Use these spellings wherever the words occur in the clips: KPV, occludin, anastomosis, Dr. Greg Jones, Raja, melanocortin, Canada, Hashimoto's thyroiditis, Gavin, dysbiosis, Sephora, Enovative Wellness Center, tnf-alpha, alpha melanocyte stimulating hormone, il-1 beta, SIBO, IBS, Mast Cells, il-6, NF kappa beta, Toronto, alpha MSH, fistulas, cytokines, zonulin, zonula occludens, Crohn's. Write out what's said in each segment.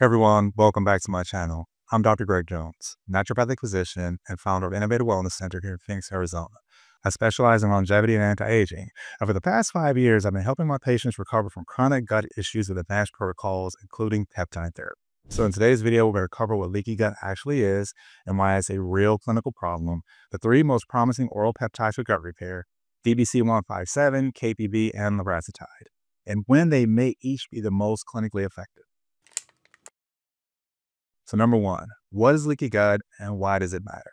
Hey everyone, welcome back to my channel. I'm Dr. Greg Jones, naturopathic physician and founder of Enovative Wellness Center here in Phoenix, Arizona. I specialize in longevity and anti-aging. Over the past 5 years, I've been helping my patients recover from chronic gut issues with advanced protocols, including peptide therapy. So in today's video, we're going to cover what leaky gut actually is and why it's a real clinical problem, the three most promising oral peptides for gut repair, BPC-157, KPV, and Larazotide, and when they may each be the most clinically effective. So number one, what is leaky gut and why does it matter?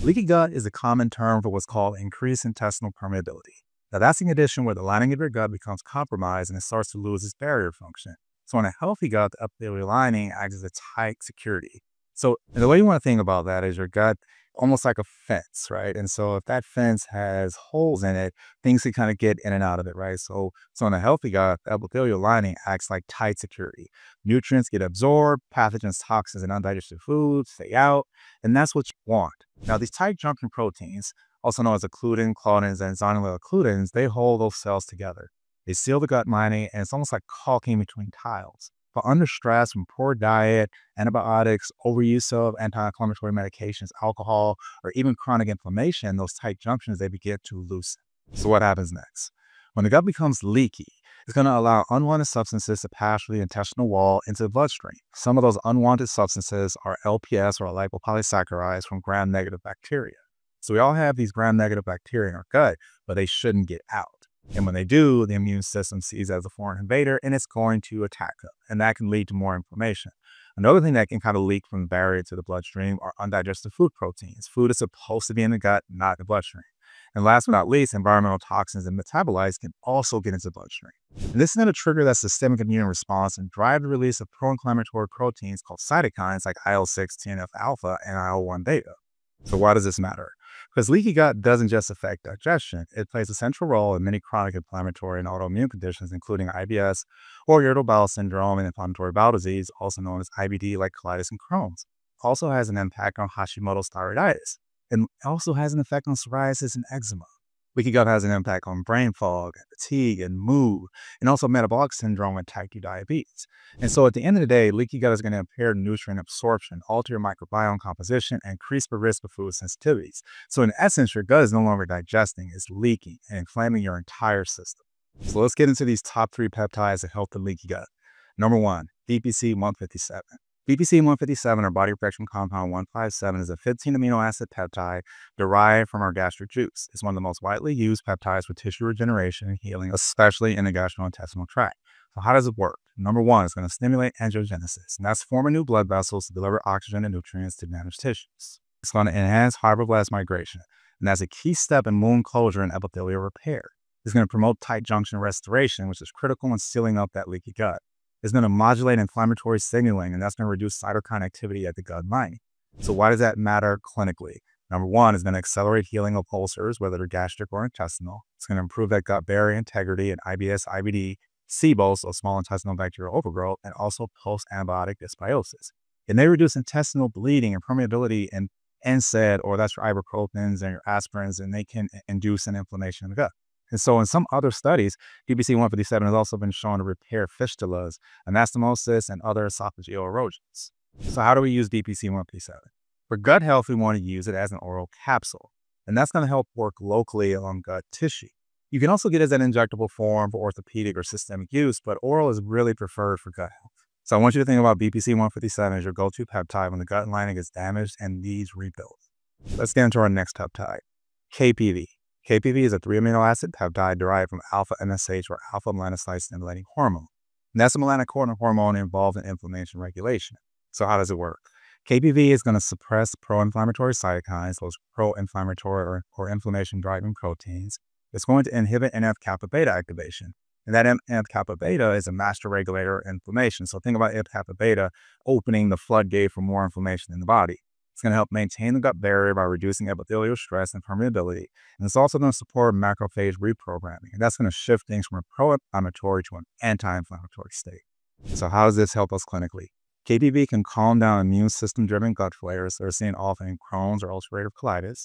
Leaky gut is a common term for what's called increased intestinal permeability. Now that's a condition where the lining of your gut becomes compromised and it starts to lose its barrier function. So in a healthy gut, the epithelial lining acts as a tight security. So the way you want to think about that is your gut almost like a fence, right? And so if that fence has holes in it, things can kind of get in and out of it, right? So in a healthy gut, the epithelial lining acts like tight security. Nutrients get absorbed, pathogens, toxins, and undigested foods stay out, and that's what you want. Now, these tight junction proteins, also known as occludin, claudins, and zonula occludens, they hold those cells together. They seal the gut lining, and it's almost like caulking between tiles. But under stress from poor diet, antibiotics, overuse of anti-inflammatory medications, alcohol, or even chronic inflammation, those tight junctions, they begin to loosen. So what happens next? When the gut becomes leaky, it's going to allow unwanted substances to pass through the intestinal wall into the bloodstream. Some of those unwanted substances are LPS or lipopolysaccharides from gram-negative bacteria. So we all have these gram-negative bacteria in our gut, but they shouldn't get out. And when they do, the immune system sees it as a foreign invader and it's going to attack them. And that can lead to more inflammation. Another thing that can kind of leak from the barrier to the bloodstream are undigested food proteins. Food is supposed to be in the gut, not the bloodstream. And last but not least, environmental toxins and metabolites can also get into the bloodstream. And this is going to trigger that systemic immune response and drive the release of pro-inflammatory proteins called cytokines like il-6, tnf-alpha, and il-1 beta. So why does this matter? Because leaky gut doesn't just affect digestion. It plays a central role in many chronic inflammatory and autoimmune conditions, including IBS or irritable bowel syndrome and inflammatory bowel disease, also known as IBD, like colitis and Crohn's. Also has an impact on Hashimoto's thyroiditis, and also has an effect on psoriasis and eczema. Leaky gut has an impact on brain fog, fatigue, and mood, and also metabolic syndrome and type 2 diabetes. And so at the end of the day, leaky gut is going to impair nutrient absorption, alter your microbiome composition, and increase the risk of food sensitivities. So in essence, your gut is no longer digesting, it's leaking and inflaming your entire system. So let's get into these top three peptides that help the leaky gut. Number one, BPC-157. BPC-157, or body protection compound 157, is a 15-amino acid peptide derived from our gastric juice. It's one of the most widely used peptides for tissue regeneration and healing, especially in the gastrointestinal tract. So how does it work? Number one, it's going to stimulate angiogenesis, and that's forming new blood vessels to deliver oxygen and nutrients to damaged tissues. It's going to enhance fibroblast migration, and that's a key step in wound closure and epithelial repair. It's going to promote tight junction restoration, which is critical in sealing up that leaky gut. It's going to modulate inflammatory signaling, and that's going to reduce cytokine activity at the gut lining. So why does that matter clinically? Number one, it's going to accelerate healing of ulcers, whether they're gastric or intestinal. It's going to improve that gut barrier integrity and IBS, IBD, SIBO, so small intestinal bacterial overgrowth, and also post-antibiotic dysbiosis. And they reduce intestinal bleeding and permeability and NSAID, or that's your ibuprofens and your aspirins, and they can induce an inflammation in the gut. And so in some other studies, BPC-157 has also been shown to repair fistulas, anastomosis, and other esophageal erosions. So how do we use BPC-157? For gut health, we want to use it as an oral capsule, and that's going to help work locally along gut tissue. You can also get it as an injectable form for orthopedic or systemic use, but oral is really preferred for gut health. So I want you to think about BPC-157 as your go-to peptide when the gut lining is damaged and needs rebuilt. Let's get into our next peptide, KPV. KPV is a 3-amino acid peptide derived from alpha MSH or alpha melanocyte stimulating hormone. And that's a melanocortin hormone involved in inflammation regulation. So how does it work? KPV is going to suppress pro-inflammatory cytokines, those pro-inflammatory or inflammation-driving proteins. It's going to inhibit NF kappa beta activation. And that NF kappa beta is a master regulator of inflammation. So think about NF kappa beta opening the floodgate for more inflammation in the body. It's going to help maintain the gut barrier by reducing epithelial stress and permeability. And it's also going to support macrophage reprogramming. And that's going to shift things from a pro-inflammatory to an anti-inflammatory state. So how does this help us clinically? KPV can calm down immune system-driven gut flares that are seen often in Crohn's or ulcerative colitis.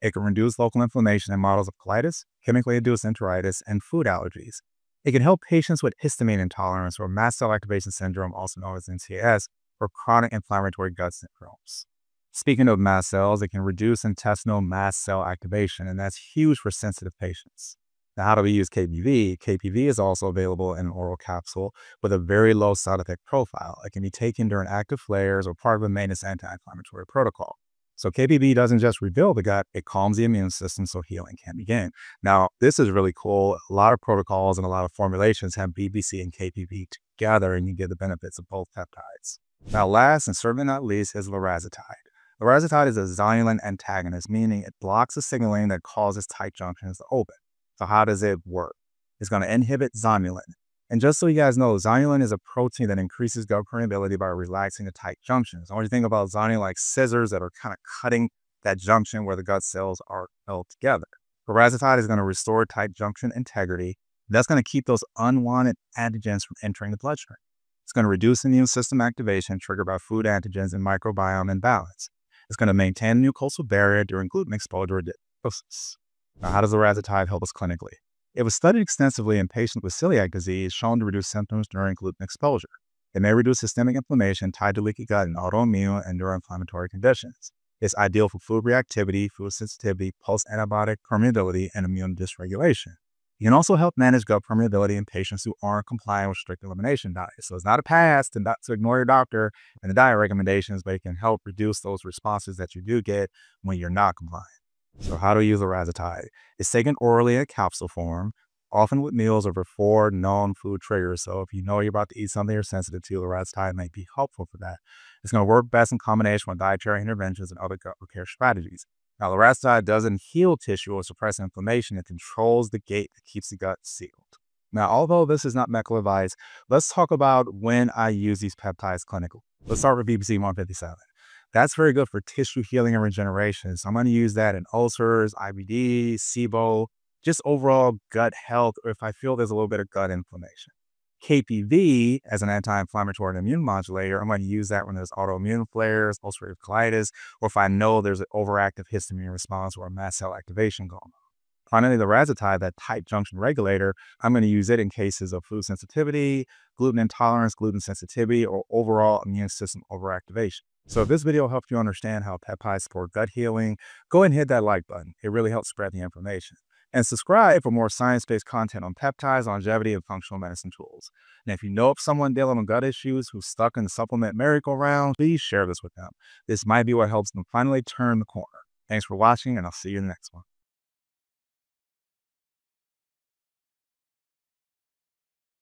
It can reduce local inflammation in models of colitis, chemically induced enteritis, and food allergies. It can help patients with histamine intolerance or mast cell activation syndrome, also known as MCAS, or chronic inflammatory gut syndromes. Speaking of mast cells, it can reduce intestinal mast cell activation, and that's huge for sensitive patients. Now, how do we use KPV? KPV is also available in an oral capsule with a very low side effect profile. It can be taken during active flares or part of a maintenance anti-inflammatory protocol. So KPV doesn't just rebuild the gut, it calms the immune system so healing can begin. Now, this is really cool. A lot of protocols and a lot of formulations have BPC and KPV together, and you get the benefits of both peptides. Now, last and certainly not least is Larazotide. Larazotide is a zonulin antagonist, meaning it blocks the signaling that causes tight junctions to open. So how does it work? It's going to inhibit zonulin. And just so you guys know, zonulin is a protein that increases gut permeability by relaxing the tight junctions. I want you to think about zonulin like scissors that are kind of cutting that junction where the gut cells are held together. Larazotide is going to restore tight junction integrity. That's going to keep those unwanted antigens from entering the bloodstream. It's going to reduce immune system activation triggered by food antigens and microbiome imbalance. It's going to maintain the mucosal barrier during gluten exposure or dysbiosis. Now, how does Larazotide help us clinically? It was studied extensively in patients with celiac disease, shown to reduce symptoms during gluten exposure. It may reduce systemic inflammation tied to leaky gut in autoimmune and neuroinflammatory conditions. It's ideal for food reactivity, food sensitivity, post-antibiotic permeability, and immune dysregulation. You can also help manage gut permeability in patients who aren't complying with strict elimination diets. So it's not a pass to ignore your doctor and the diet recommendations, but it can help reduce those responses that you do get when you're not compliant. So how do we use Larazotide? It's taken orally in a capsule form, often with meals over 4 known food triggers. So if you know you're about to eat something you're sensitive to, Larazotide might be helpful for that. It's going to work best in combination with dietary interventions and other gut repair strategies. Now, Larazotide doesn't heal tissue or suppress inflammation. It controls the gate that keeps the gut sealed. Now, although this is not medical advice, let's talk about when I use these peptides clinically. Let's start with BPC-157. That's very good for tissue healing and regeneration. So I'm going to use that in ulcers, IBD, SIBO, just overall gut health, or if I feel there's a little bit of gut inflammation. KPV, as an anti-inflammatory and immune modulator, I'm going to use that when there's autoimmune flares, ulcerative colitis, or if I know there's an overactive histamine response or a mast cell activation going on. Finally, Larazotide, that tight junction regulator, I'm going to use it in cases of food sensitivity, gluten intolerance, gluten sensitivity, or overall immune system overactivation. So if this video helped you understand how peptides support gut healing, go ahead and hit that like button. It really helps spread the information. And subscribe for more science-based content on peptides, longevity, and functional medicine tools. And if you know of someone dealing with gut issues who's stuck in the supplement merry-go-round, please share this with them. This might be what helps them finally turn the corner. Thanks for watching, and I'll see you in the next one.